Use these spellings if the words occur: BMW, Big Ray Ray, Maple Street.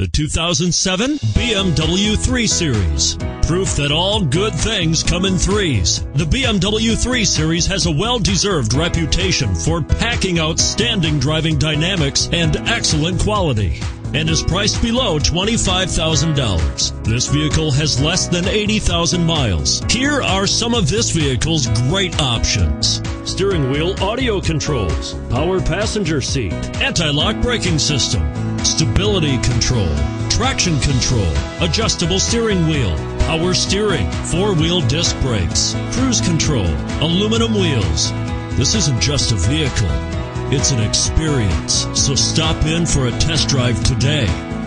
The 2007 BMW 3 Series. Proof that all good things come in threes. The BMW 3 Series has a well-deserved reputation for packing outstanding driving dynamics and excellent quality, and is priced below $25,000. This vehicle has less than 80,000 miles. Here are some of this vehicle's great options: steering wheel audio controls, power passenger seat, anti-lock braking system, stability control, traction control, adjustable steering wheel, power steering, four-wheel disc brakes, cruise control, aluminum wheels. This isn't just a vehicle, it's an experience, so stop in for a test drive today.